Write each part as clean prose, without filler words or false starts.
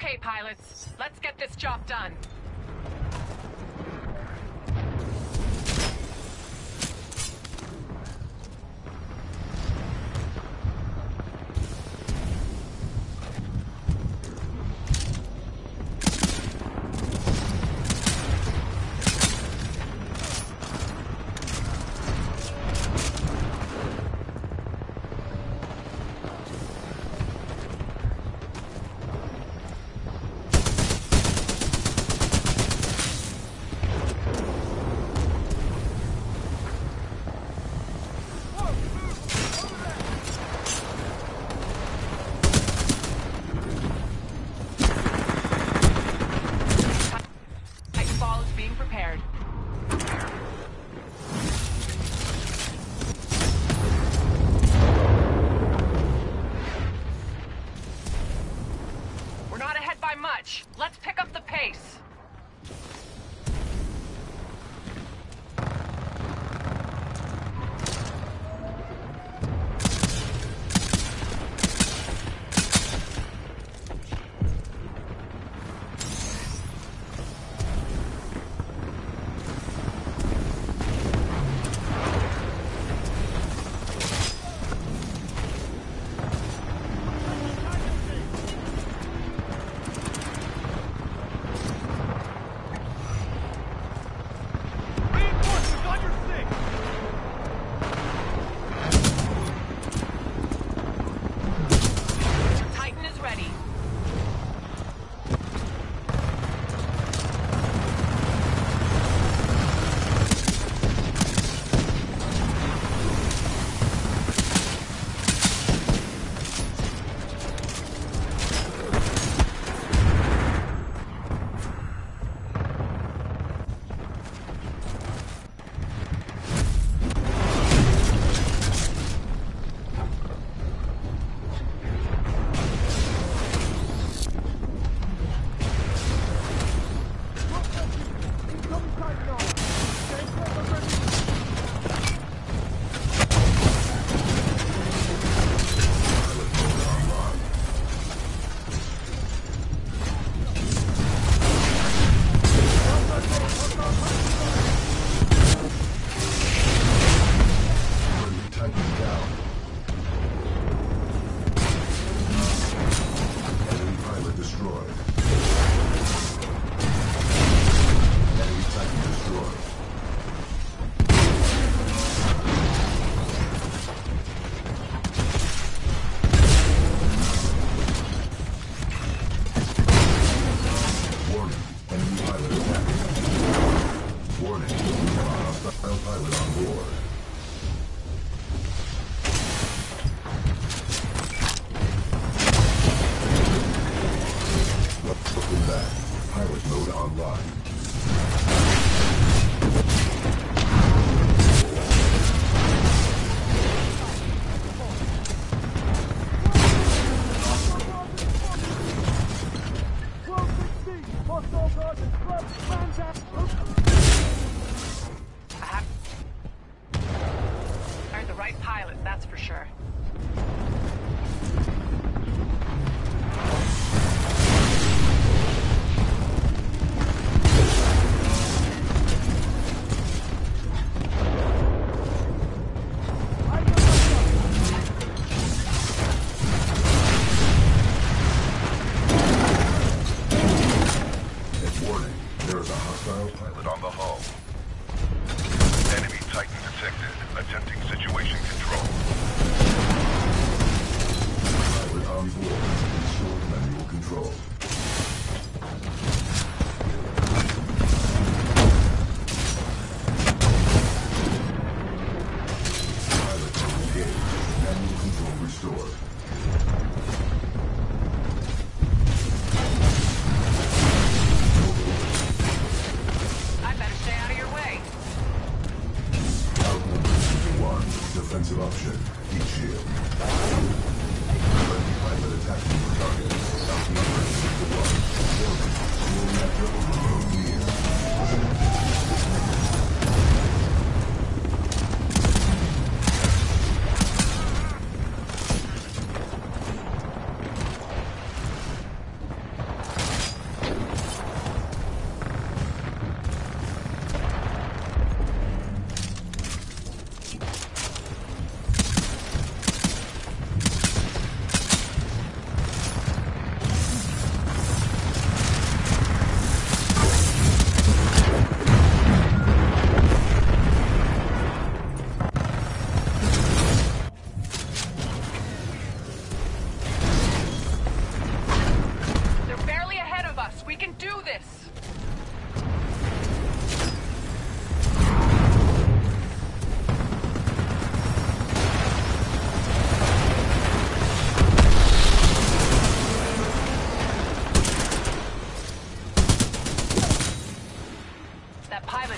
Okay, pilots, let's get this job done.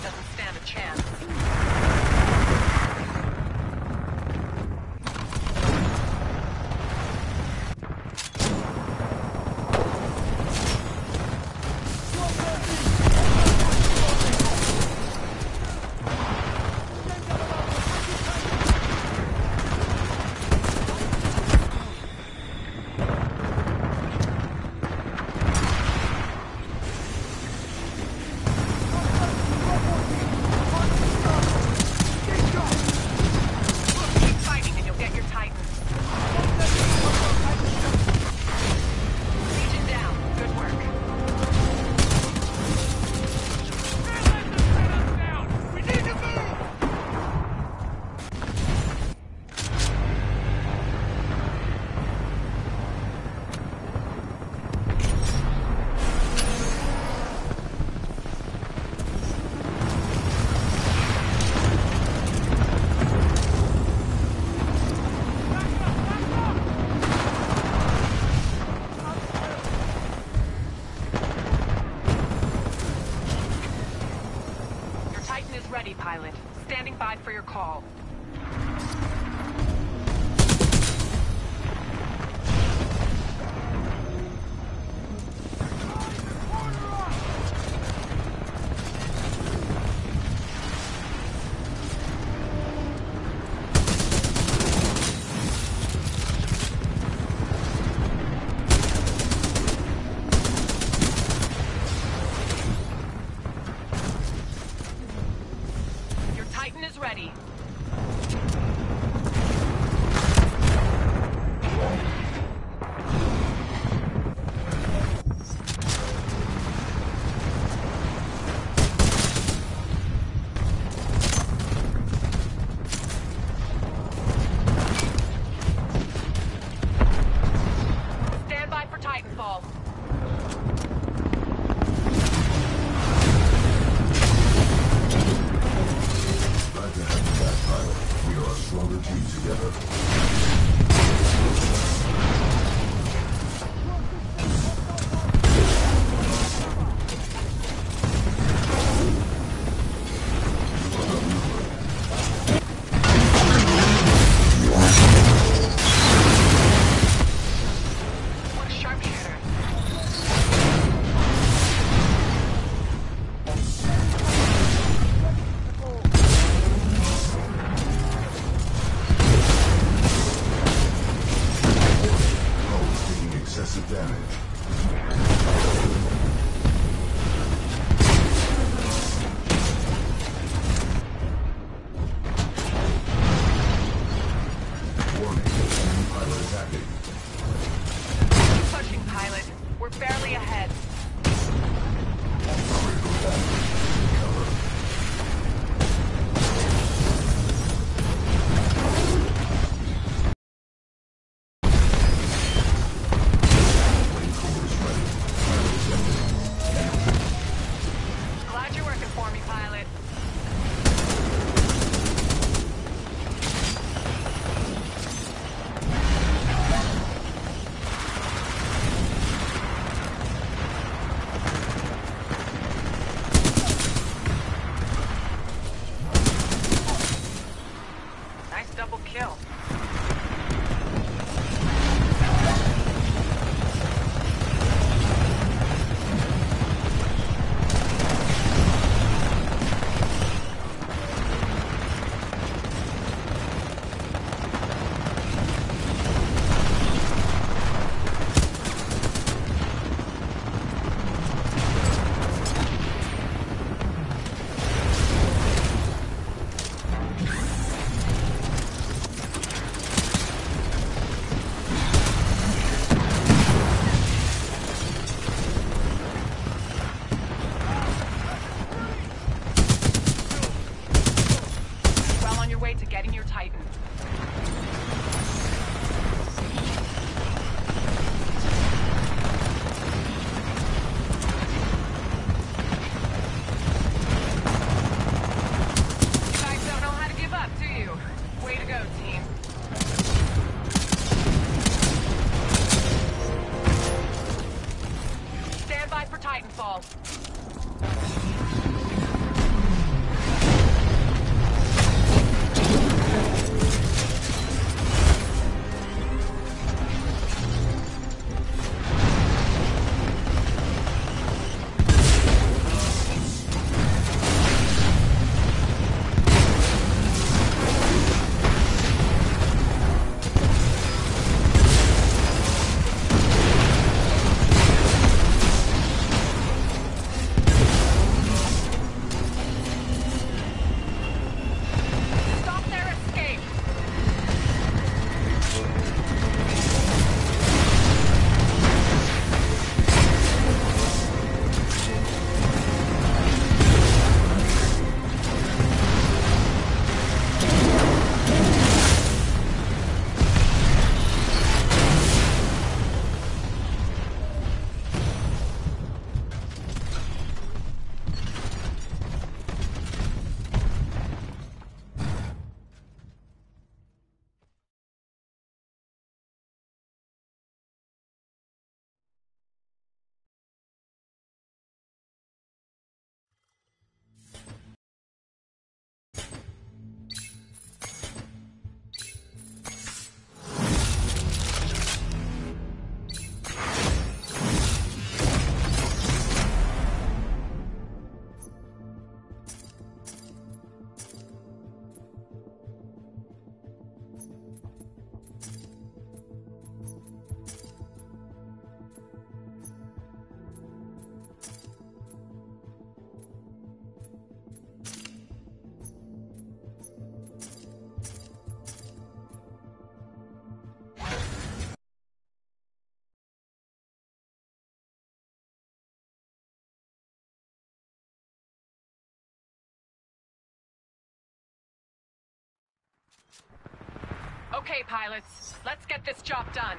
It doesn't stand a chance. Ready, pilot. Standing by for your call. Ready. Stand by for Titanfall. Kill. Titanfall. Okay, pilots, let's get this job done.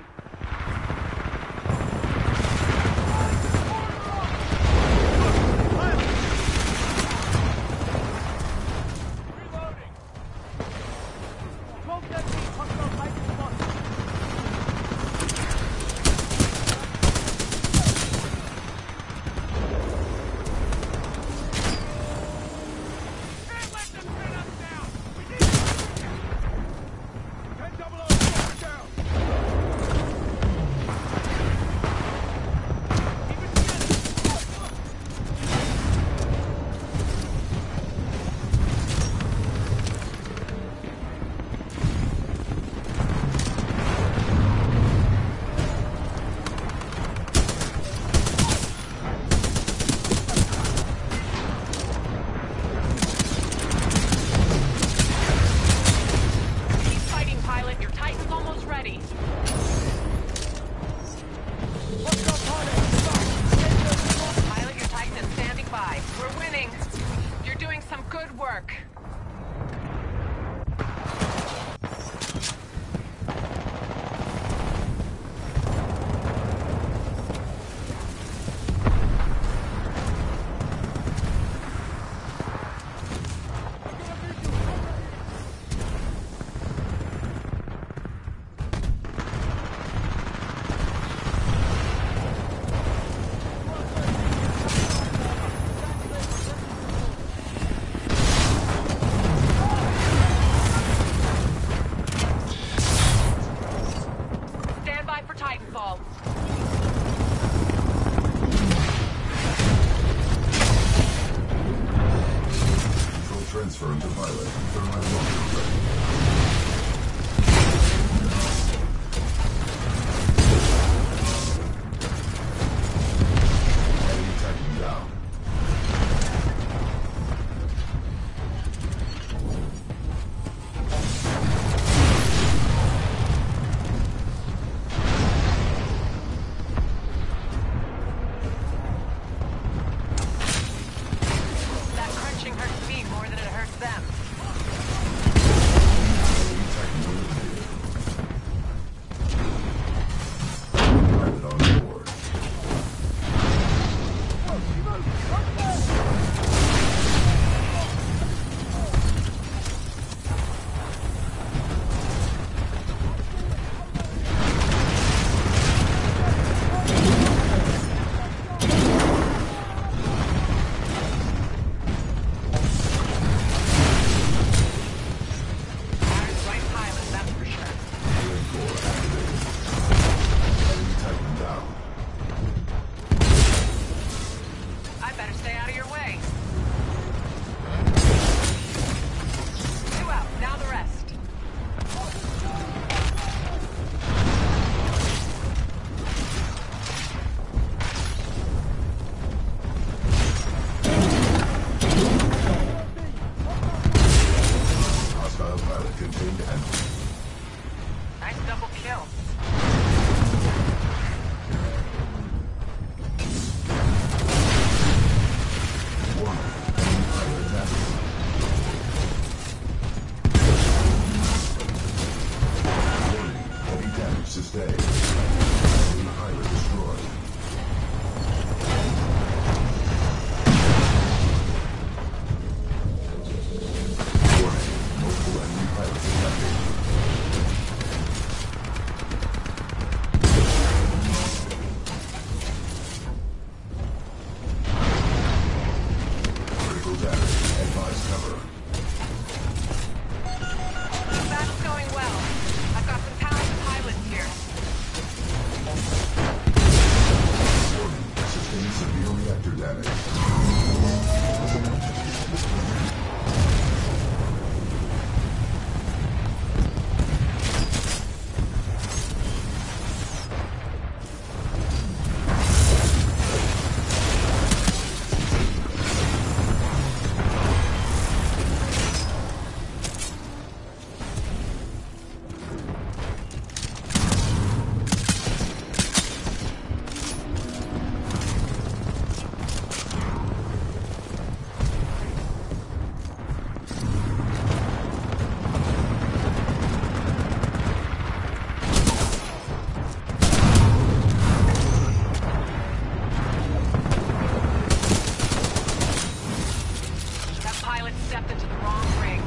pilot stepped into the wrong rig.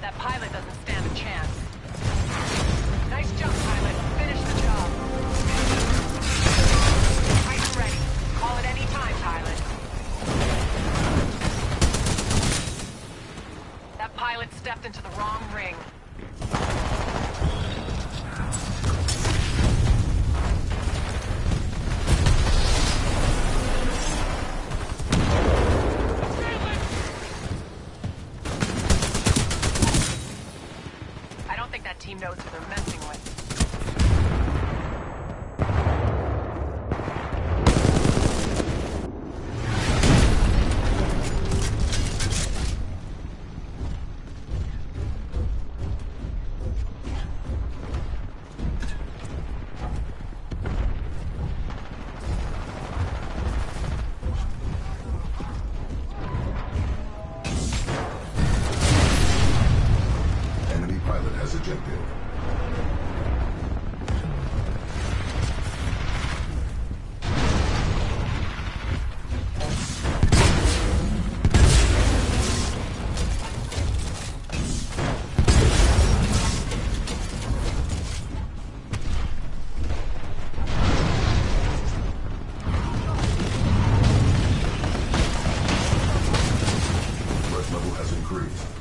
That pilot doesn't stand a chance. Nice jump, pilot. Finish the job. Titan ready. Call at any time, pilot. That pilot stepped into the wrong ring. I don't think that team knows who they're messing with.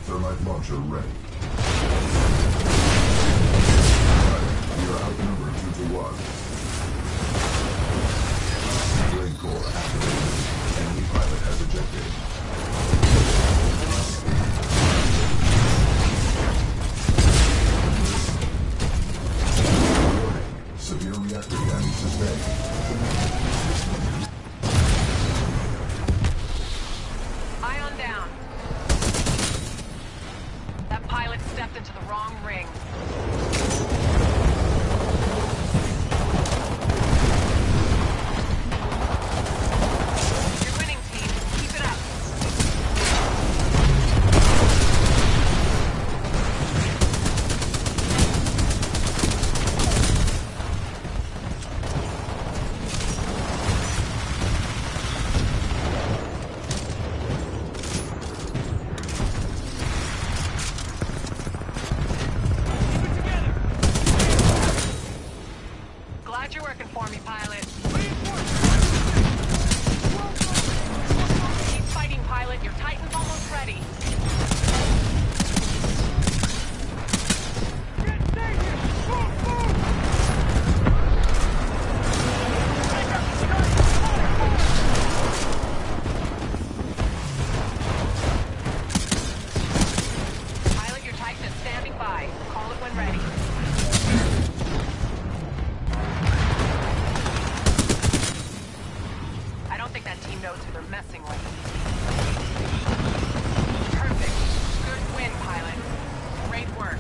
Thermite launcher ready. We are outnumbered 2-1. Brain core activated. Enemy pilot has ejected. Stepped into the wrong ring. You're winning, team. Keep it up. Glad you're working for me, pilot. Keep fighting, pilot. Your Titan's almost ready. Pilot, your Titan is standing by. Call it when ready. That team knows who they're messing with. Perfect. Good win, pilot. Great work.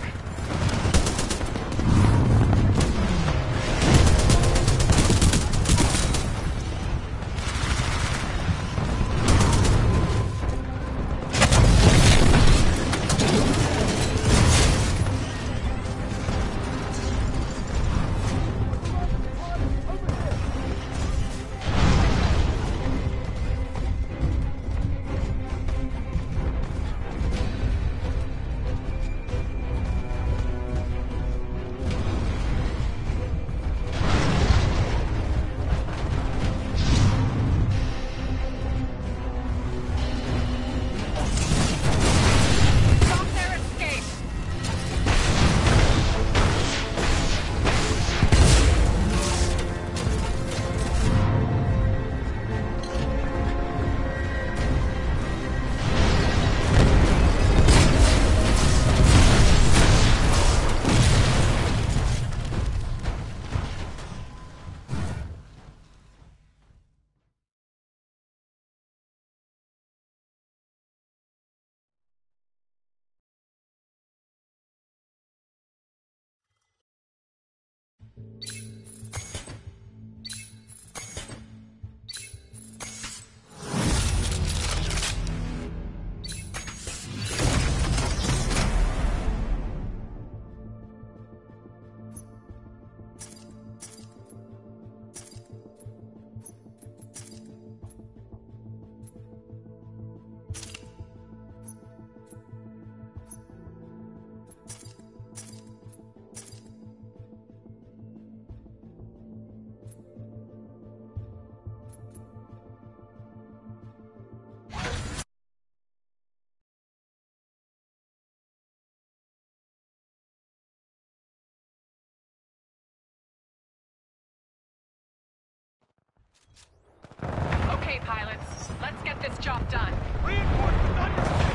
this job done. Reinforcements on your side.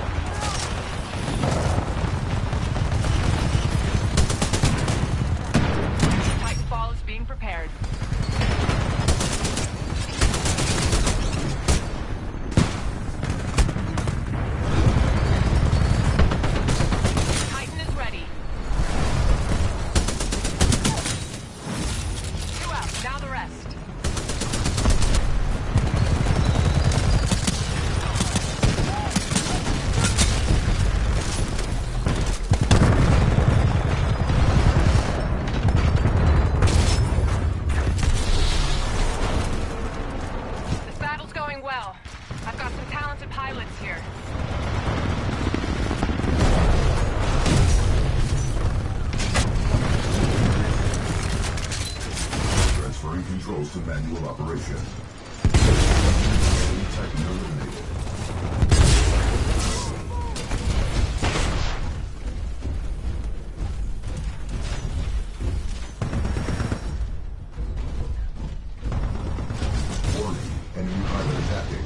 Titanfall is being prepared. Titan is ready. 2 out, now the rest. Controls to manual operation. Titan eliminated. Warning, enemy pilot attacking.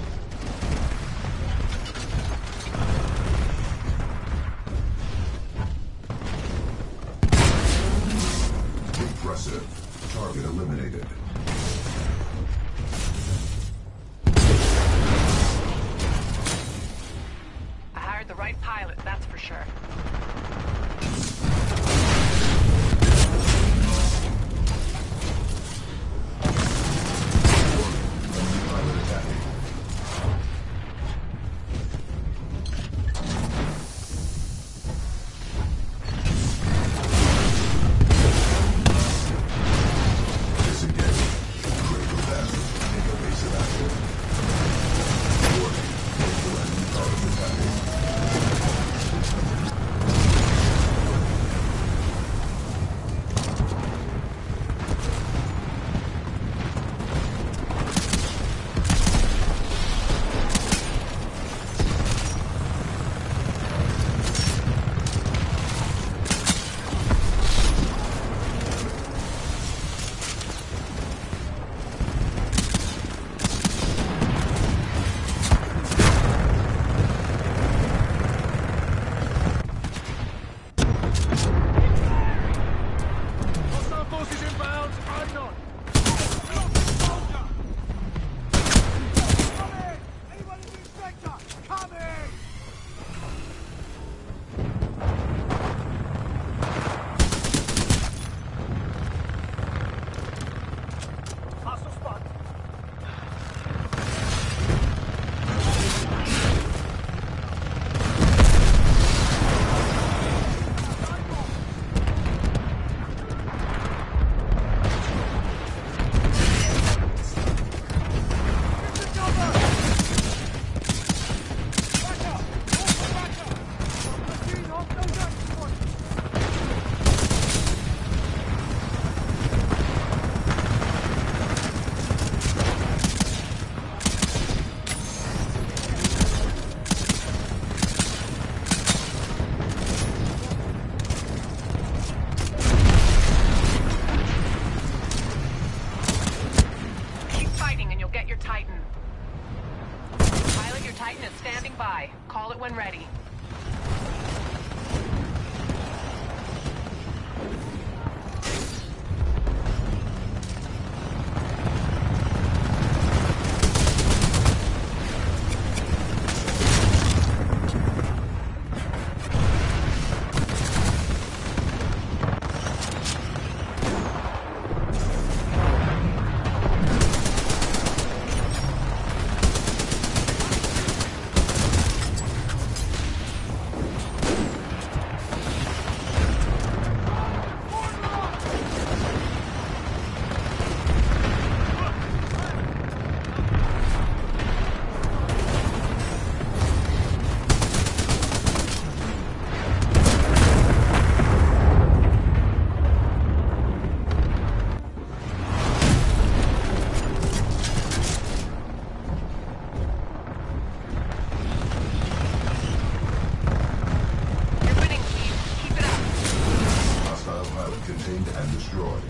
Impressive. Target eliminated. The right pilot, that's for sure. Titan is standing by. Call it when ready. Contained and destroyed.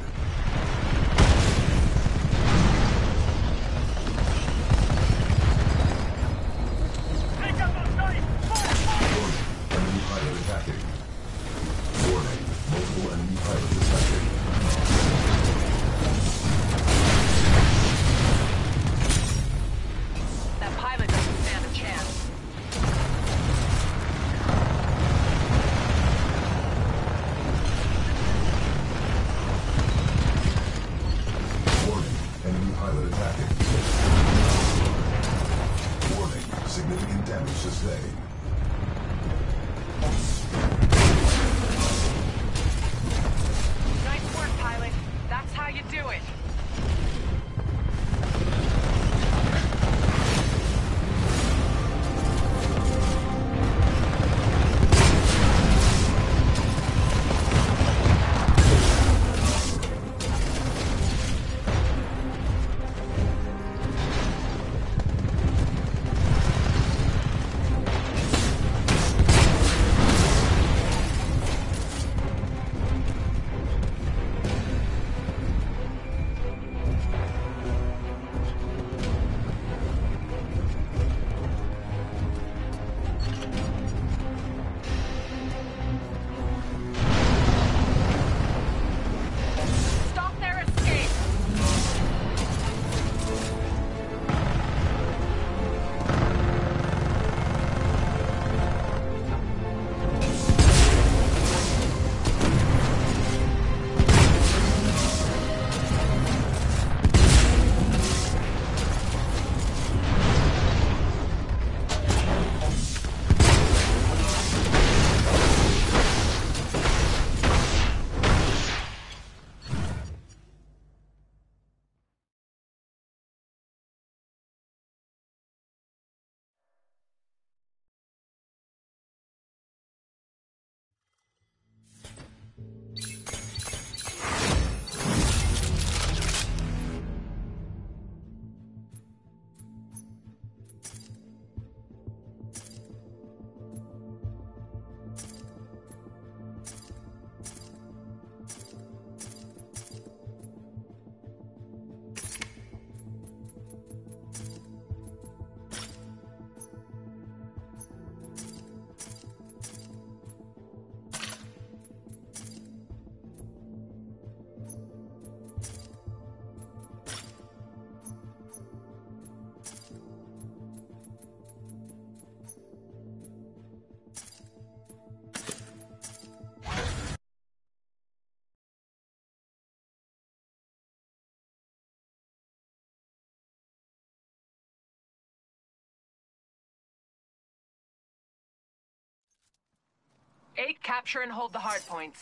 8, capture and hold the hard points.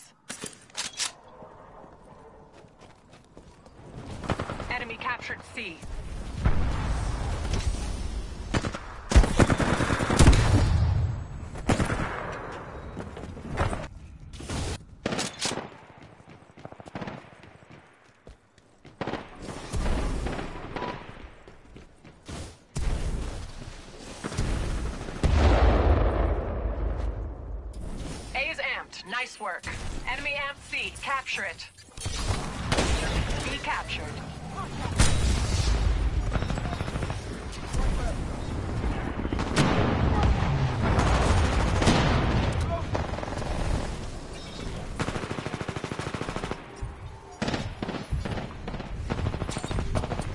Enemy captured C. Nice work. Enemy amp C. Capture it. Be captured.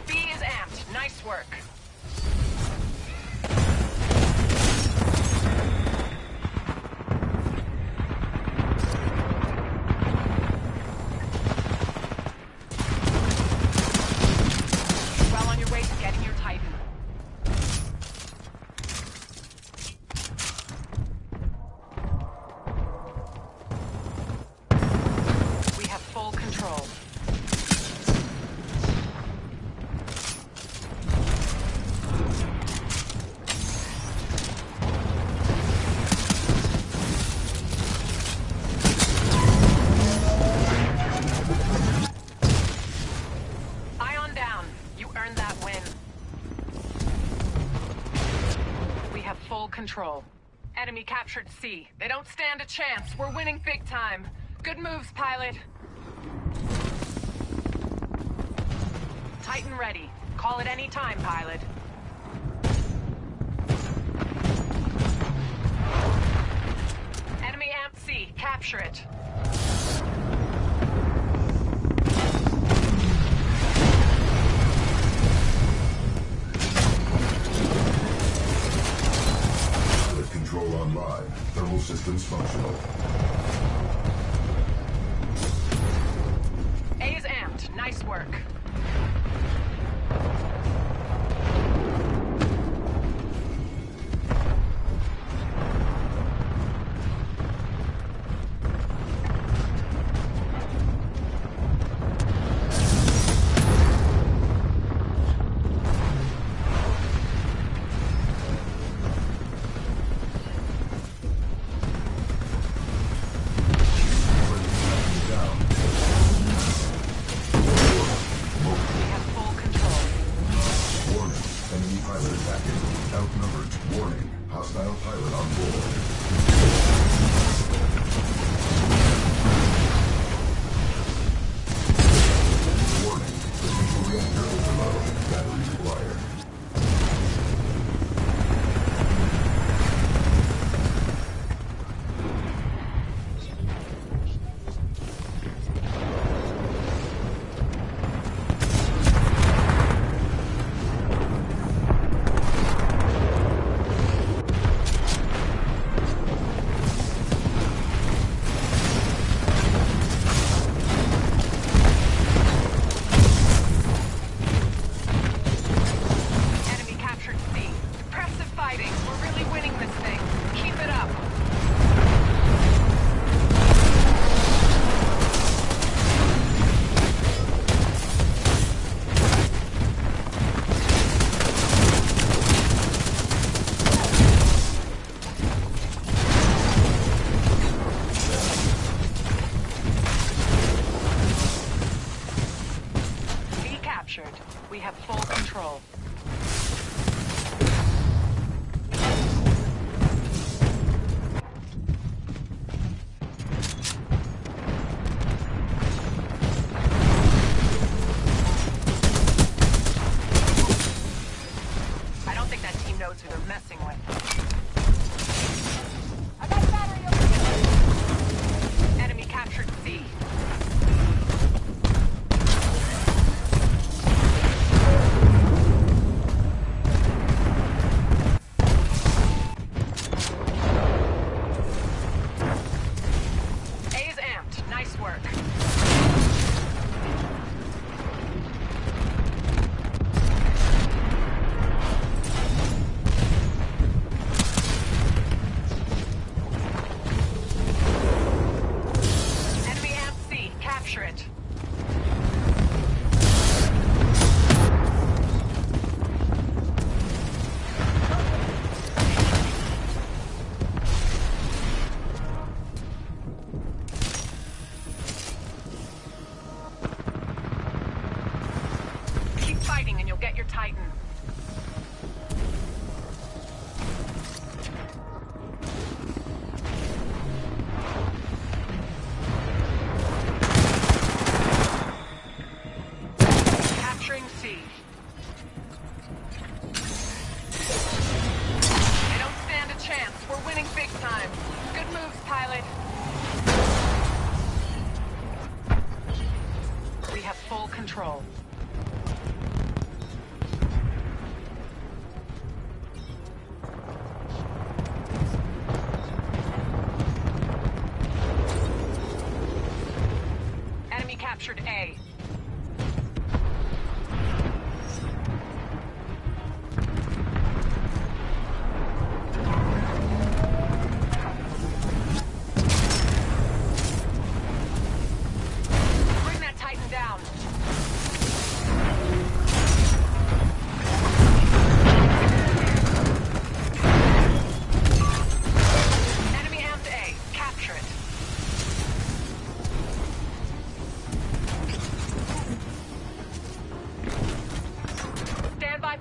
B is amped. Nice work. Control. Enemy captured C. They don't stand a chance. We're winning big time. Good moves, pilot. Titan ready. Call at any time, pilot. Enemy amp C. Capture it. Online. Thermal systems functional. A is amped. Nice work. Titan. Capturing C. They don't stand a chance. We're winning big time. Good moves, pilot. We have full control. Captured A. Bring that Titan down. Enemy has A. Capture it.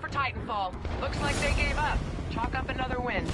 For Titanfall. Looks like they gave up. Chalk up another win.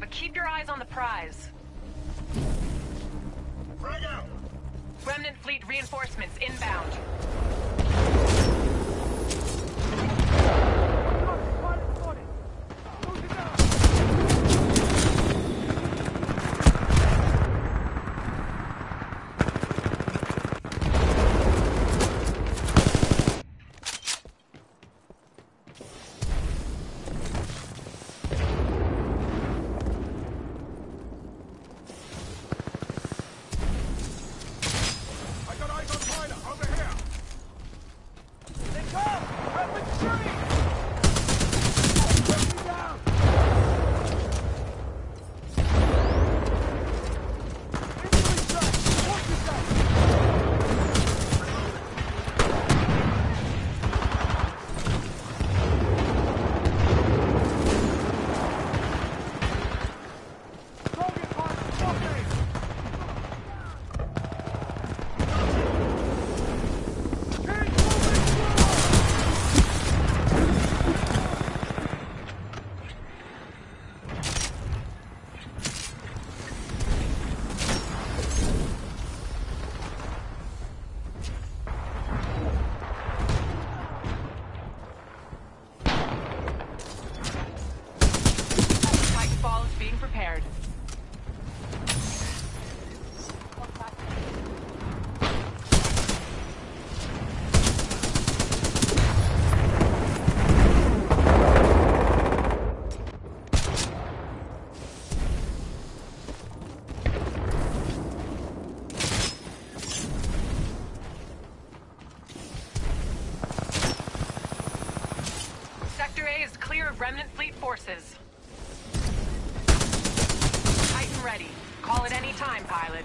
But keep your eyes on the prize. Frag out! Remnant fleet reinforcements inbound. Remnant fleet forces. Titan ready. Call at any time, pilot.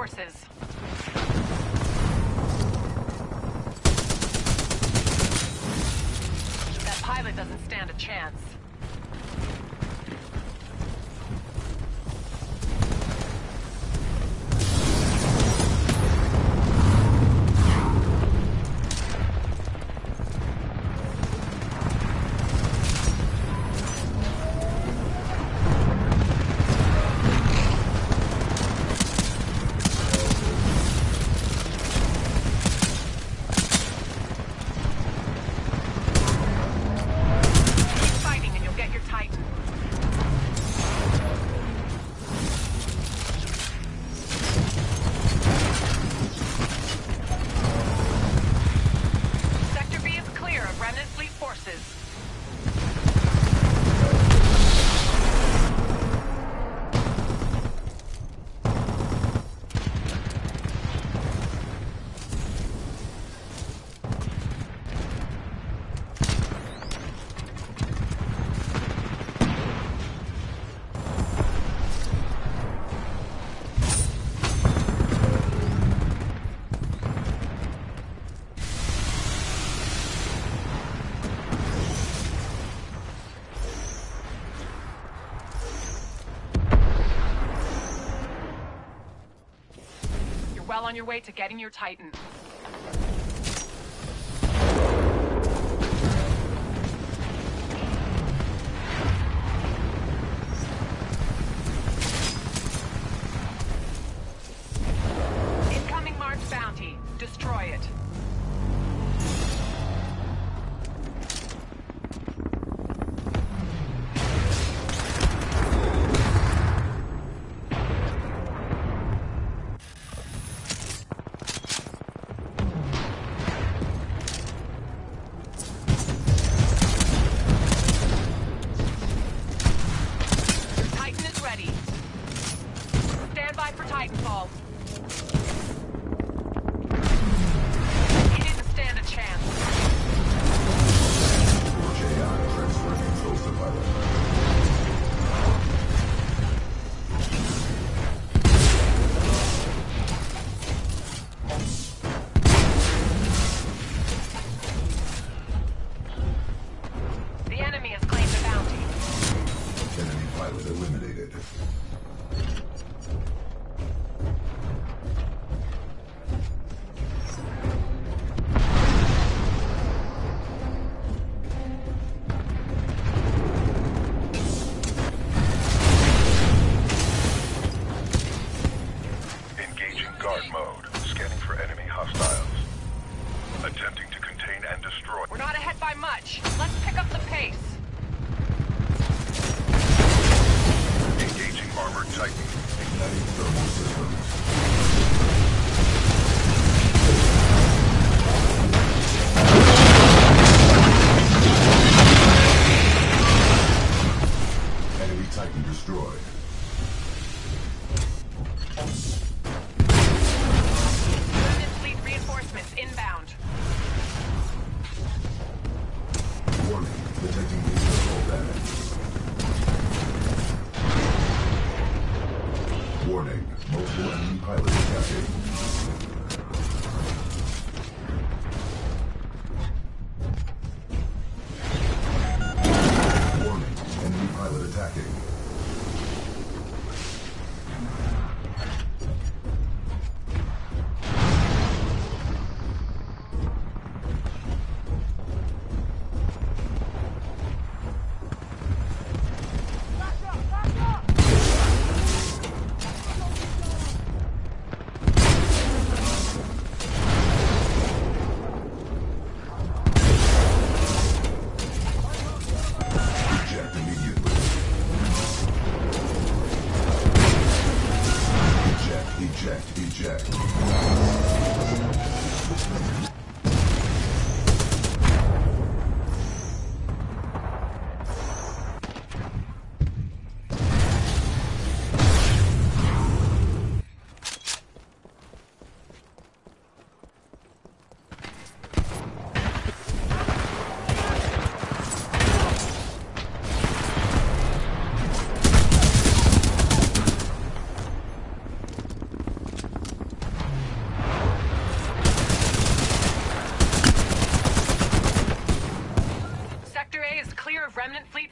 Forces. That pilot doesn't stand a chance. on your way to getting your Titan. Incoming marked bounty. Destroy it.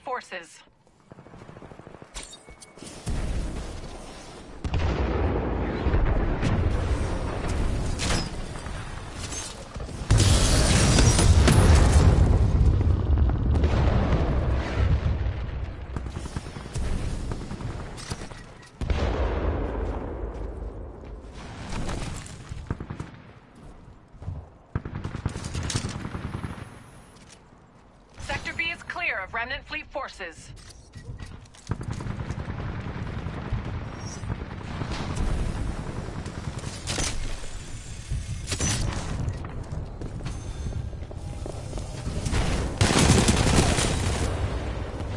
Forces. Remnant fleet forces.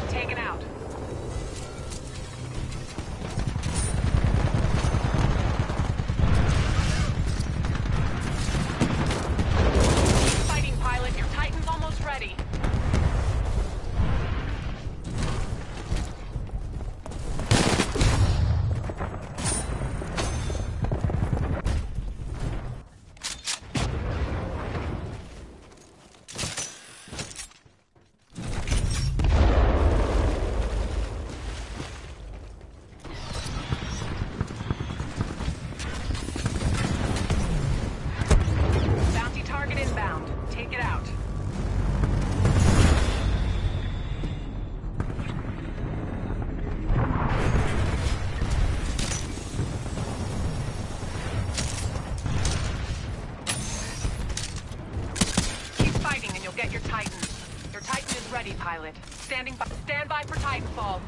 Taken out. Fighting pilot, your Titan's almost ready. You'll get your Titan. Your Titan is ready, pilot. Stand by for Titanfall.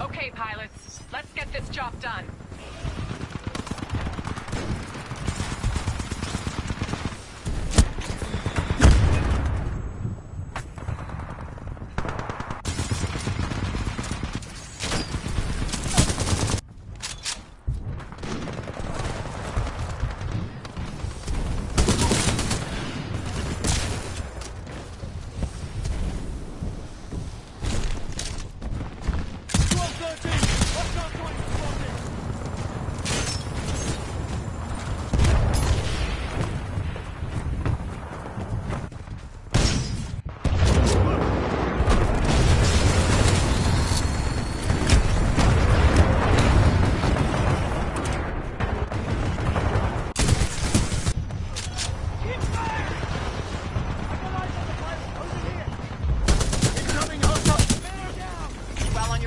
Okay, pilots, let's get this job done.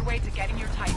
Way to getting your Titan.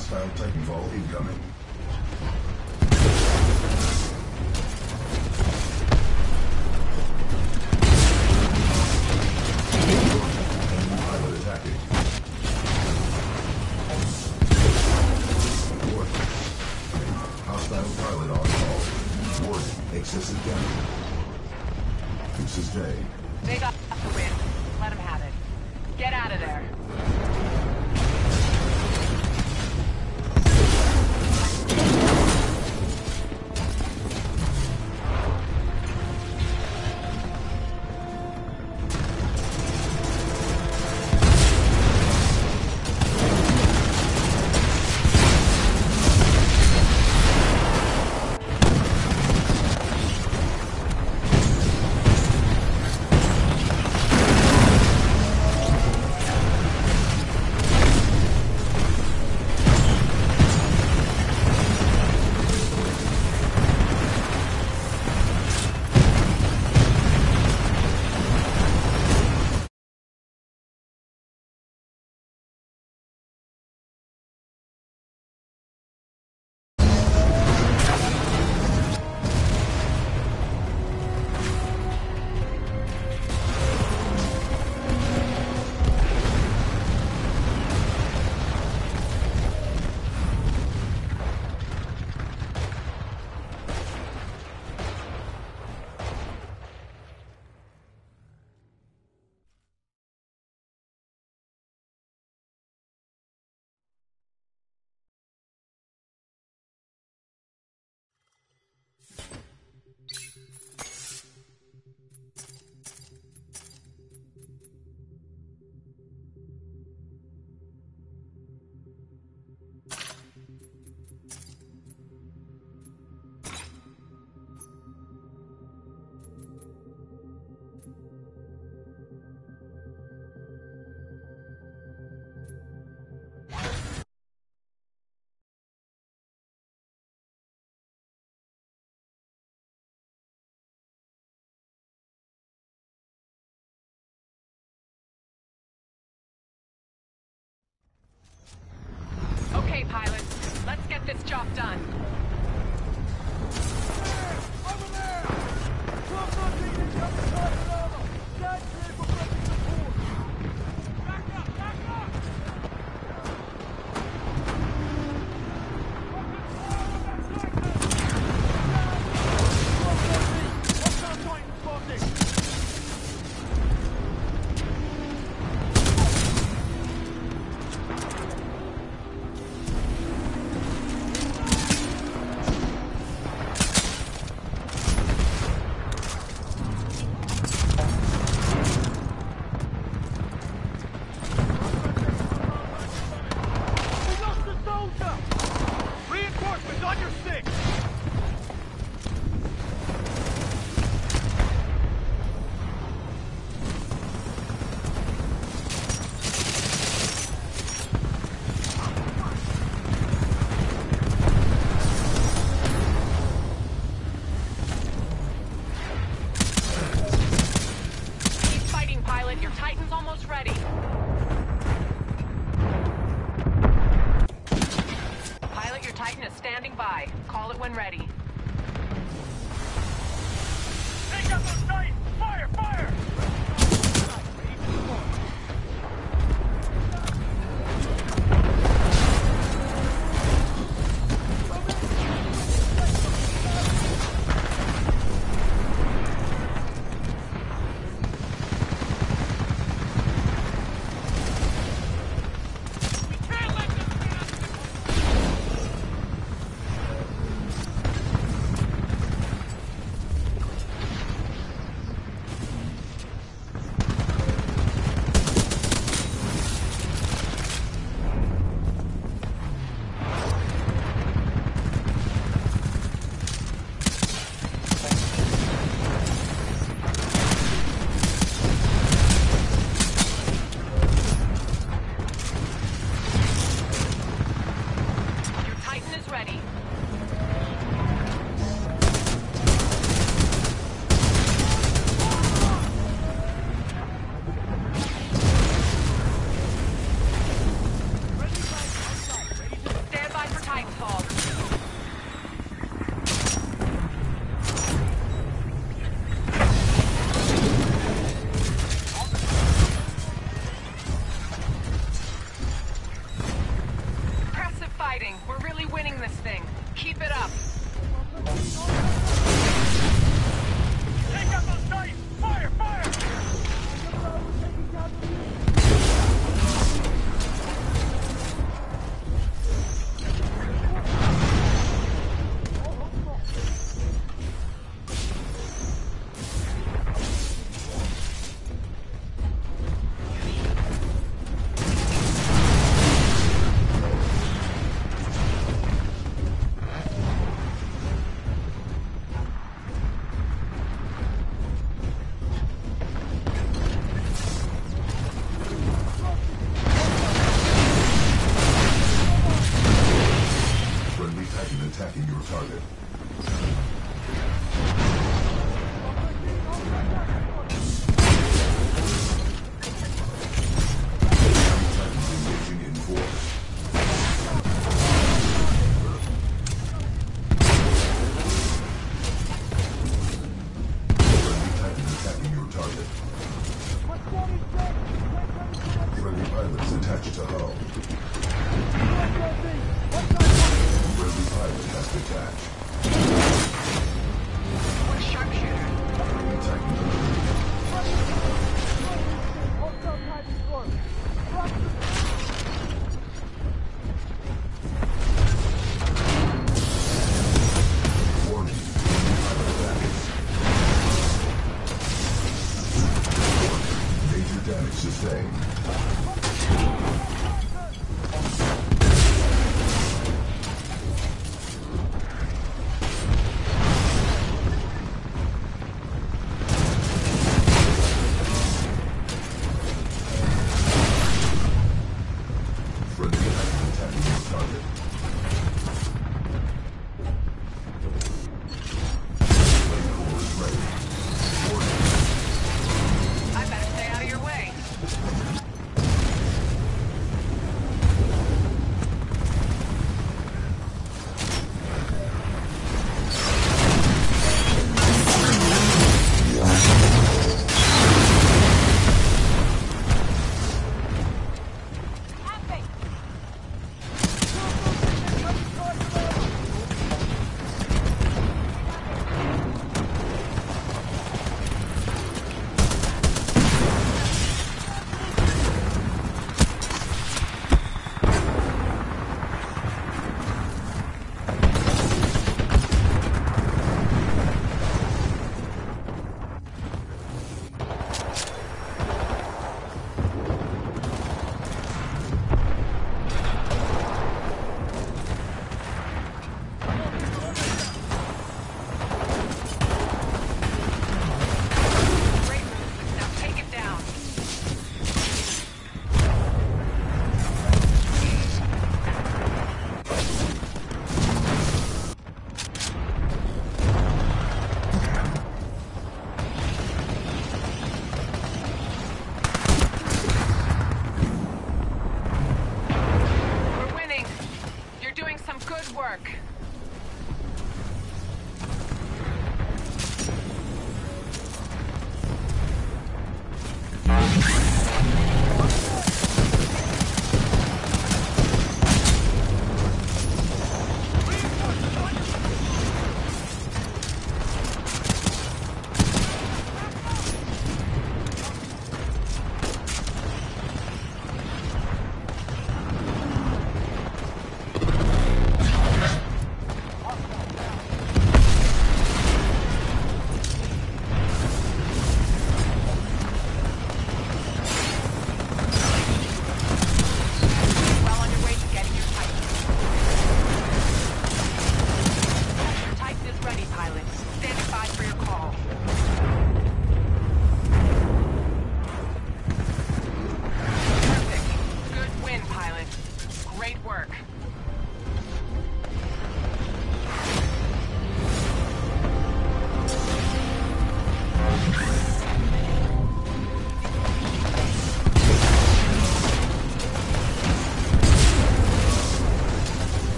Hostile Titanfall incoming. Excessive damage. This is day. They got the win. Let them have it. Get out of there. Okay, pilots, let's get this job done. Over there! Back up, back up! fighting. We're really winning this thing. Keep it up. Take out those knives! Fire! Fire!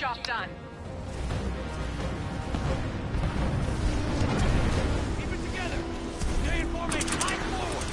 job done. Keep it together. Stay in formation. High forward.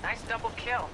On the double kill.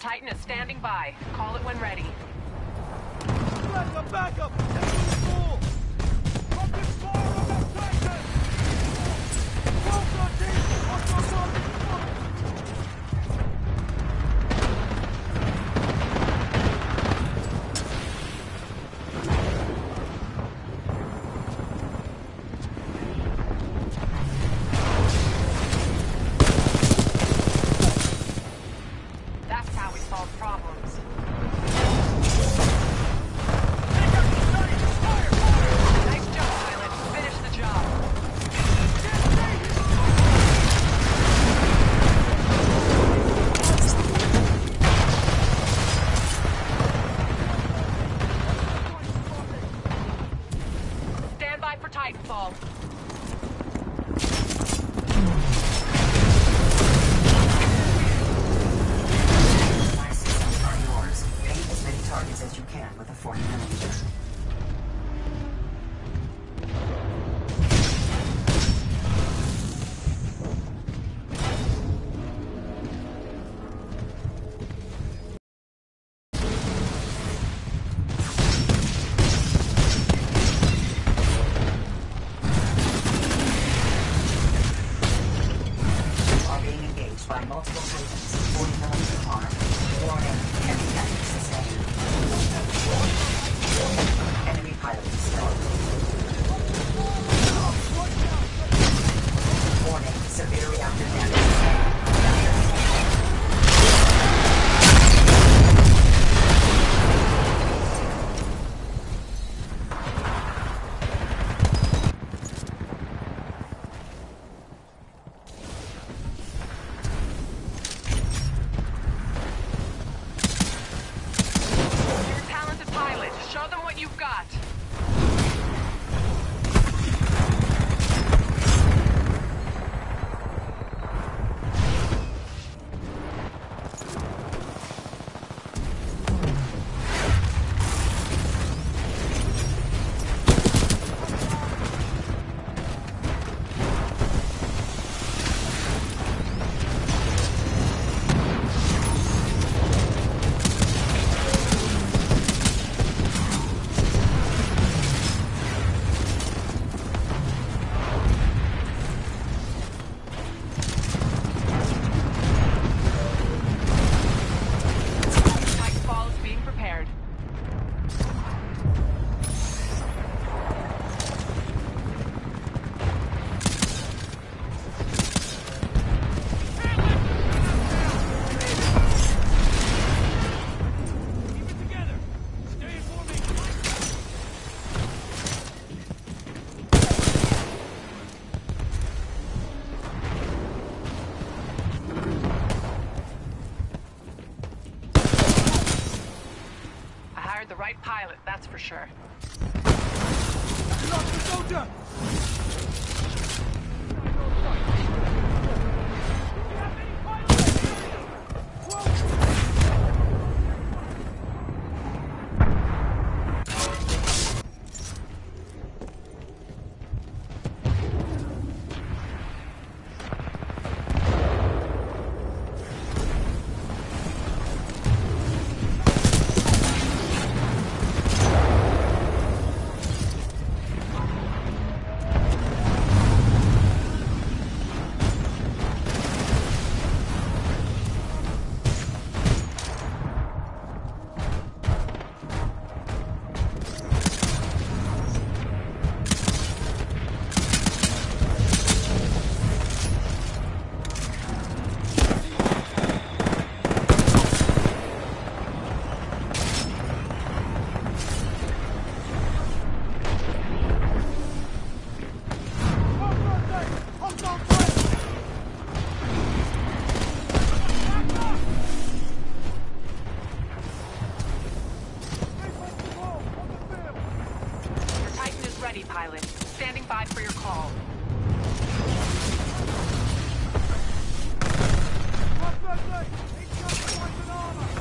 Titan is standing by. Call it when ready. Backup! That's how we solve problems. nightfall. My systems are yours. Paint as many targets as you can with a 40mm. Pilot, that's for sure. Lock the soldier! Pilot, standing by for your call. Right.